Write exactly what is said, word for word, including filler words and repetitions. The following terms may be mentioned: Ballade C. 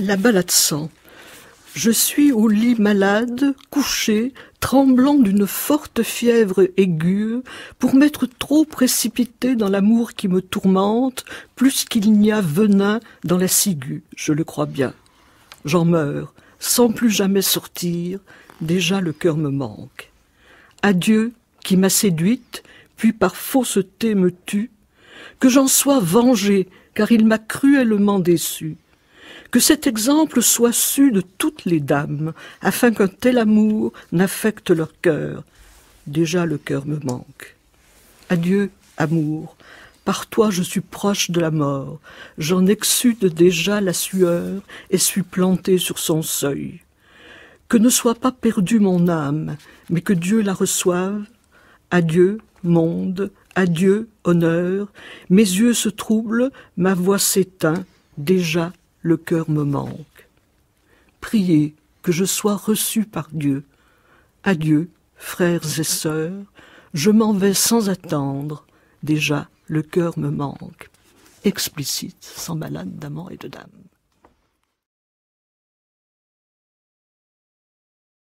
La Ballade C. Je suis au lit malade, couché, tremblant d'une forte fièvre aiguë, pour m'être trop précipité dans l'amour qui me tourmente, plus qu'il n'y a venin dans la ciguë, je le crois bien. J'en meurs, sans plus jamais sortir, déjà le cœur me manque. Adieu, qui m'a séduite, puis par fausseté me tue, que j'en sois vengé, car il m'a cruellement déçu. Que cet exemple soit su de toutes les dames, afin qu'un tel amour n'affecte leur cœur. Déjà le cœur me manque. Adieu, amour, par toi je suis proche de la mort, j'en exsude déjà la sueur et suis planté sur son seuil. Que ne soit pas perdue mon âme, mais que Dieu la reçoive. Adieu, monde, adieu, honneur, mes yeux se troublent, ma voix s'éteint, déjà le cœur me manque. Priez que je sois reçu par Dieu. Adieu, frères et sœurs, je m'en vais sans attendre. Déjà, le cœur me manque. Explicite, sans malade d'amant et de dame.